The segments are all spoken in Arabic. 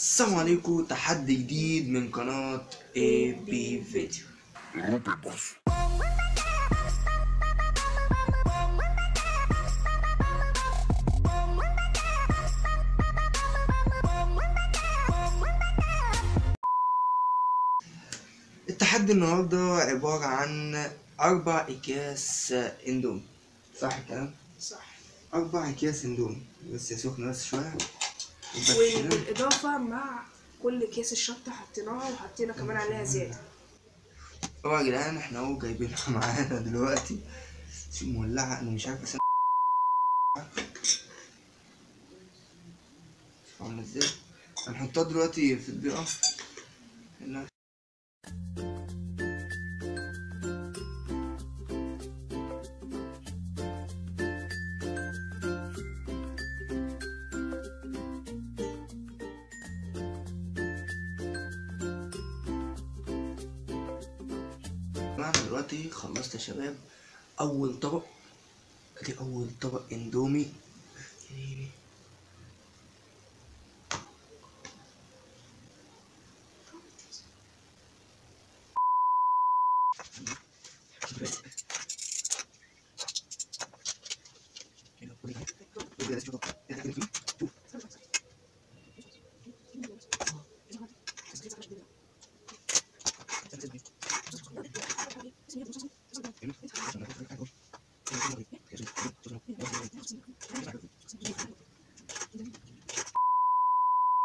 السلام عليكم. تحدي جديد من قناة AB فيديو. التحدي النهارده عبارة عن 4 اكياس اندومي، صح الكلام؟ صح، 4 اكياس اندومي بس يا سخنة، بس شوية. وبالاضافه مع كل كيس الشطه حطيناها، وحطينا كمان عليها زياده. طبعا يا جدعان احنا اهو جايبينها معانا دلوقتي مولعه، انا مش عارف بس عامله ازاي. هنحطها دلوقتي في البيئه. انا دلوقتي خلصت يا شباب اول طبق، ادي اول طبق اندومي.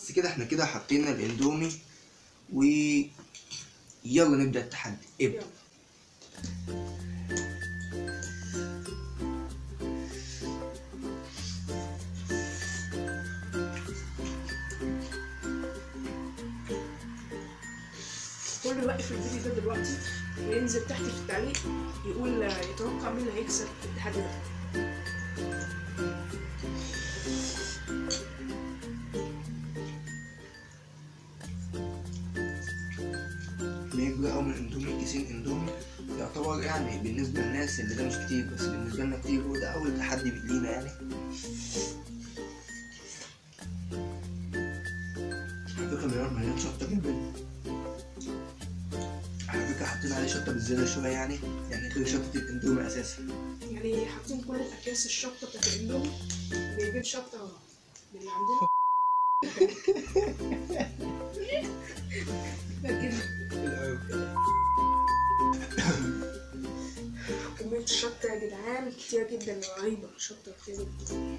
بس كده احنا كده حطينا الاندومي، ويلا نبدأ التحدي. ابدأ. كل اللي واقف في الفيديو ده دلوقتي ينزل تحت في التعليق يقول يتوقع مين اللي هيكسب التحدي ده. بيجي أول من اندومي، كيسين اندومي يعتبر يعني بالنسبة للناس اللي ده مش كتير، بس بالنسبة لنا كتير، وده أول تحدي لينا يعني. على فكرة مليار مليان شطة جدا، على فكرة حاطين عليه شطة بالزيادة شوية يعني غير شطة الاندومي أساسا، يعني حاطين كل أكياس الشطة بتاعت الاندومي وجايبين شطة من اللي عندنا. كمية الشطة يا جدعان كتير جدا، رهيبة شطة كتير جدا.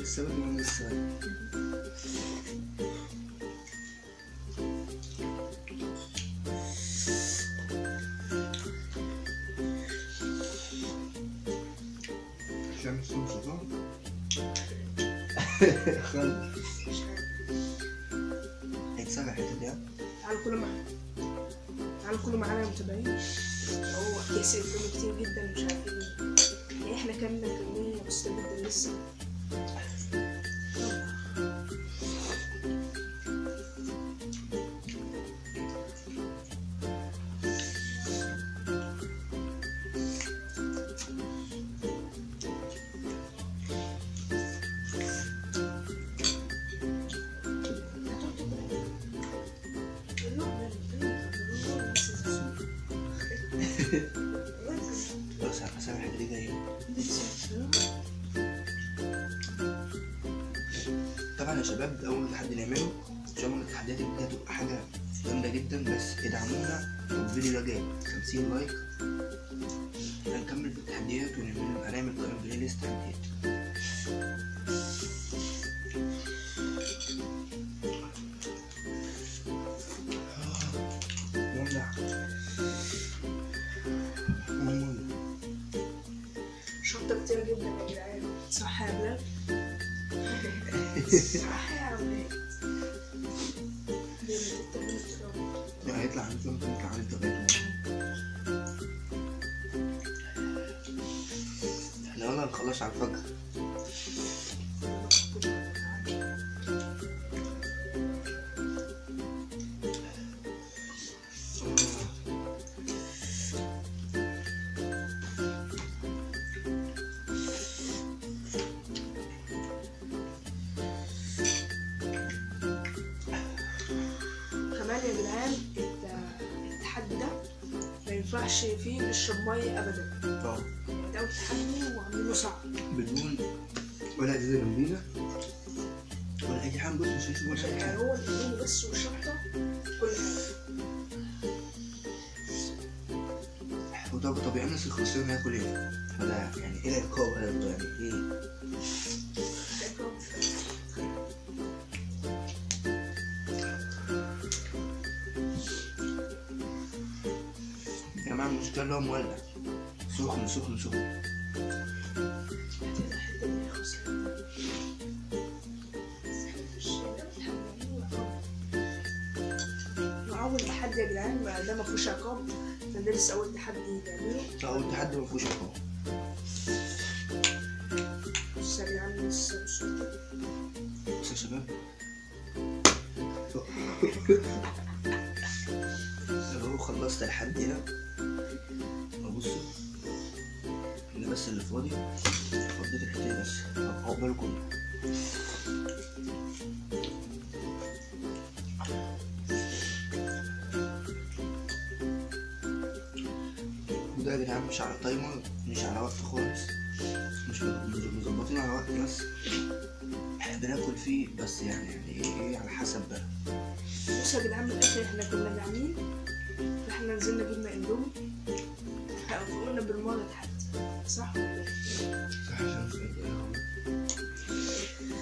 لسه بدري لسه بدري. خلاص هيكسبها الحتة دي. تعالوا كلوا معانا، تعالوا كلوا معانا يا متابعين. هو كيس اندومي كتير جدا مش عارفين يعني، احنا كلنا كمية بسيطة جدا لسه. بس عشان الحاجة دي جاية طبعا يا شباب، ده أول تحدي نعمله. إن شاء الله التحديات دي هتبقى حاجة جامدة جدا، بس ادعمونا والفيديو ده جاي 50 لايك. هنكمل في التحديات وهنعمل طبعا بلاي ليست تحديات. شطة كتير جدا يا جدعان، صح يا بلال؟ صح يا أولاد. لا هيطلع عندكم كنت عملت غيره. احنا قلنا نخلص على الفجر. ينفعش فيه نشرب ميه ابدا. ده وتحميه واعمله صعب بدون ولا ازازه جنبينا ولا اي حاجه. بص مش هنشوف مشاكل يعني، هو الهدوم بس والشطه كل حاجه. طب يعني الناس الخسرانه هياكل ايه؟ ولا يعني ايه العقاب؟ ولا يعني ايه؟ المشكلة اللي هو مولع سخن سخن سخن. وأول تحدي يا جدعان ده ما فيهوش عقاب، ده لسه أول تحدي تعمله. أول تحدي ما فيهوش عقاب. بص يا جدعان لسه بص يا شباب. لو خلصت الحد هنا بصوا انا بس اللي فاضي فضيت الحتتين بس. هبقى بالكم وده يا جدعان مش على تايمر مش على وقت خالص، مش مظبطين على وقت، بس بناكل فيه بس يعني ايه على حسب بقى. بصوا يا جدعان من الاخر احنا كنا جعانين فاحنا نزلنا جبنا اندومي فقلنا بالمرة تحدي صح ولا ايه؟ صح عشان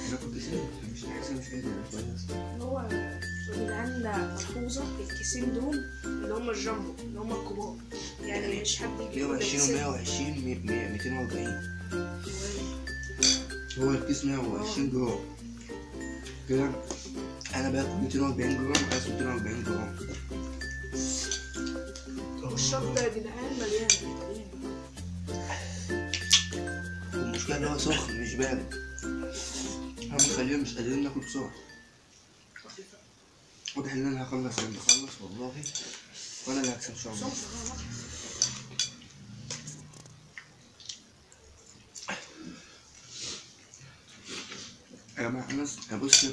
انا كنت سايب مش حاسس مش قادر كويس. هو يا جدعان ملحوظة الكيسين دول اللي هم الجامبو اللي هم الكبار يعني مش حد يجيب 120 و120 240. هو الكيس 120 جرام كده، انا باكل 240 جرام وعايز 240 جرام. الشطة يا جدعان مليانة. المشكلة ان هو سخن مش بارد، هم مخليهم مش قادرين ناكل بسرعة. واضح ان انا هخلص لما اخلص والله، وانا اللي هكسب ان شاء الله. يا جماعة انا بص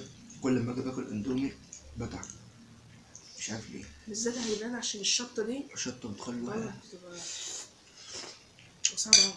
كل ما اجي باكل اندومي بتعب مش عارف ليه، بالذات هيبان عشان الشطه دي. الشطه بتخلي وقع بتبقى صعبه اوي.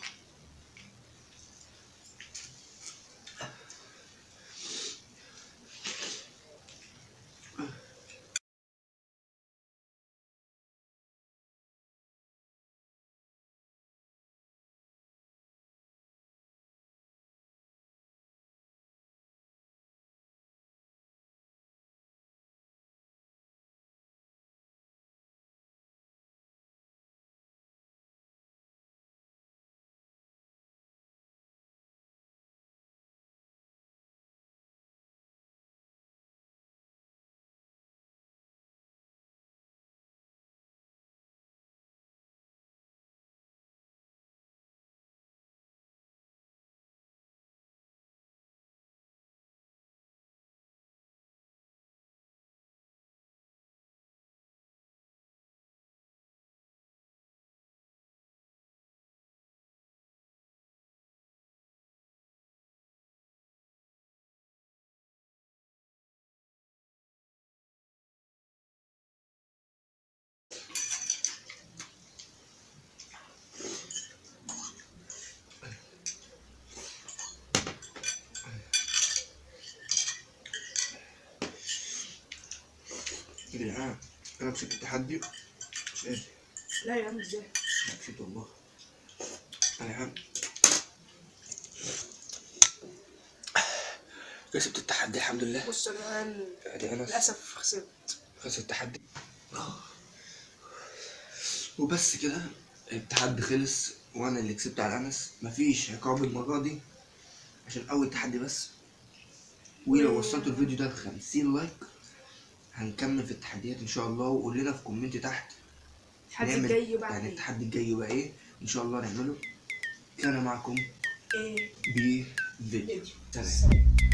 يا جدعان انا مسكت التحدي مش قادر. لا يا عم ازاي؟ مشيت والله. انا يا عم كسبت التحدي الحمد لله. بص يا جدعان للاسف خسرت. خسرت التحدي وبس كده، التحدي خلص وانا اللي كسبت على انس. مفيش عقاب المره دي عشان اول تحدي بس. ولو وصلتوا الفيديو ده ل 50 لايك هنكمل في التحديات ان شاء الله. وقول لنا في كومنت تحت التحدي الجاي بقى يعني التحدي الجاي بقى ايه ان شاء الله نعمله. كان معكم AB فيديو. تمام.